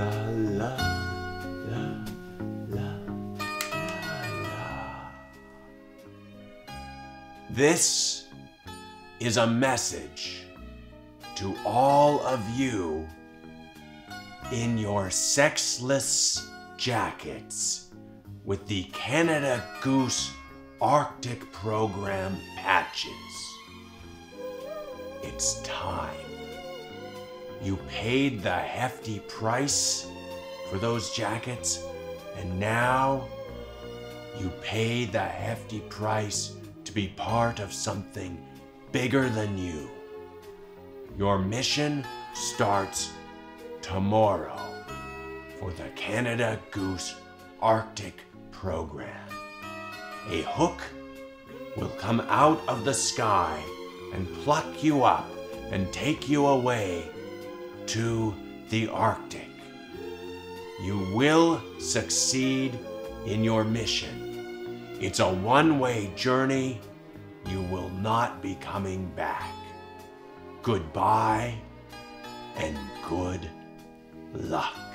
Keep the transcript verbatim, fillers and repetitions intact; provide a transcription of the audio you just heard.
la la la la la. This is a message to all of you in your sexless jackets with the Canada Goose Arctic Program patches. It's time. You paid the hefty price for those jackets, and now you pay the hefty price to be part of something bigger than you. Your mission starts tomorrow for the Canada Goose Arctic Program. A hook will come out of the sky and pluck you up and take you away to the Arctic. You will succeed in your mission. It's a one-way journey. You will not be coming back. Goodbye and good luck.